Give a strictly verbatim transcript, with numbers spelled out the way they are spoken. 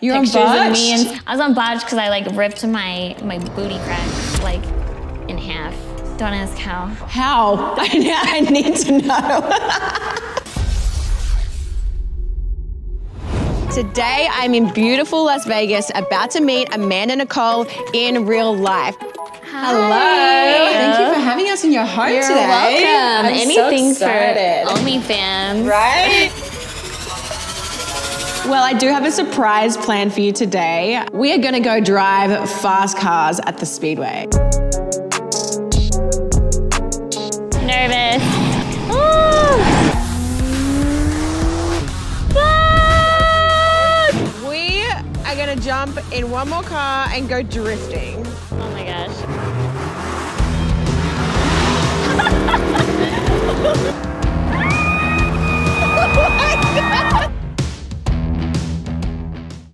You're on Botched? Of me and I was on Botched because I like ripped my, my booty crack like in half. Don't ask how. How? I, I need to know. Today I'm in beautiful Las Vegas about to meet Amanda Nicole in real life. Hi. Hello. Thank you for having us in your home You're today. You're welcome. I'm Anything so excited. For OnlyFans. Right? Well, I do have a surprise plan for you today. We are gonna go drive fast cars at the speedway. Nervous. Ooh. Ah! We are gonna jump in one more car and go drifting. Oh my gosh. Oh my God.